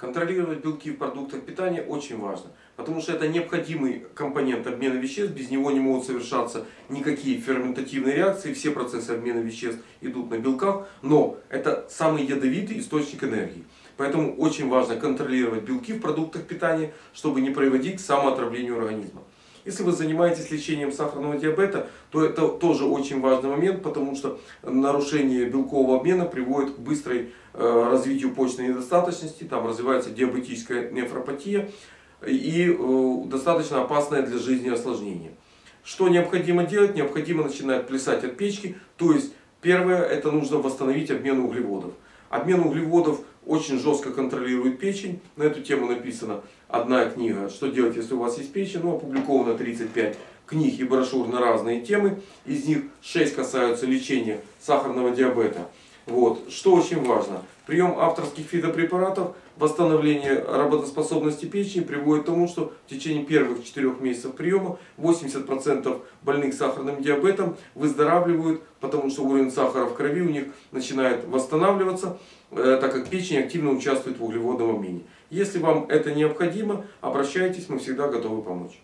Контролировать белки в продуктах питания очень важно, потому что это необходимый компонент обмена веществ, без него не могут совершаться никакие ферментативные реакции, все процессы обмена веществ идут на белках, но это самый ядовитый источник энергии. Поэтому очень важно контролировать белки в продуктах питания, чтобы не приводить к самоотравлению организма. Если вы занимаетесь лечением сахарного диабета, то это тоже очень важный момент, потому что нарушение белкового обмена приводит к быстрому развитию почечной недостаточности, там развивается диабетическая нефропатия и достаточно опасное для жизни осложнение. Что необходимо делать? Необходимо начинать плясать от печки, то есть первое, это нужно восстановить обмен углеводов. Обмен углеводов очень жестко контролирует печень. На эту тему написана одна книга «Что делать, если у вас есть печень?». Ну, опубликовано 35 книг и брошюр на разные темы. Из них 6 касаются лечения сахарного диабета. Вот. Что очень важно. Прием авторских фитопрепаратов, восстановление работоспособности печени приводит к тому, что в течение первых 4 месяцев приема 80% больных сахарным диабетом выздоравливают, потому что уровень сахара в крови у них начинает восстанавливаться, так как печень активно участвует в углеводном обмене. Если вам это необходимо, обращайтесь, мы всегда готовы помочь.